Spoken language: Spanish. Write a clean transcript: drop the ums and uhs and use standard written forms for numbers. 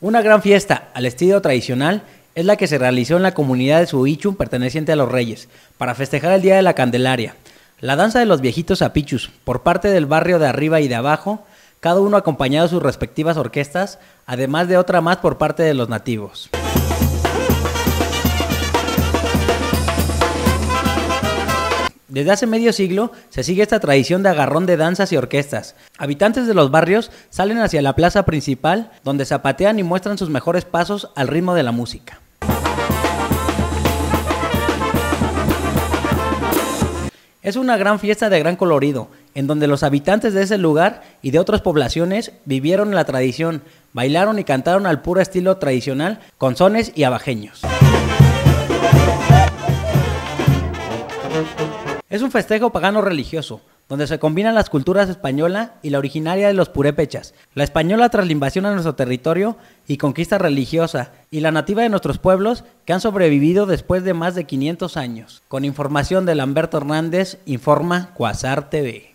Una gran fiesta al estilo tradicional es la que se realizó en la comunidad de Suiucho perteneciente a los Reyes para festejar el Día de la Candelaria. La danza de los Viejitos Sapichú por parte del barrio de arriba y de abajo, cada uno acompañado de sus respectivas orquestas, además de otra más por parte de los nativos. Desde hace medio siglo se sigue esta tradición de agarrón de danzas y orquestas. Habitantes de los barrios salen hacia la plaza principal, donde zapatean y muestran sus mejores pasos al ritmo de la música. Es una gran fiesta de gran colorido, en donde los habitantes de ese lugar y de otras poblaciones vivieron la tradición, bailaron y cantaron al puro estilo tradicional con sones y abajeños. Es un festejo pagano religioso, donde se combinan las culturas española y la originaria de los purépechas, la española tras la invasión a nuestro territorio y conquista religiosa, y la nativa de nuestros pueblos que han sobrevivido después de más de 500 años. Con información de Lamberto Hernández, informa Cuasar TV.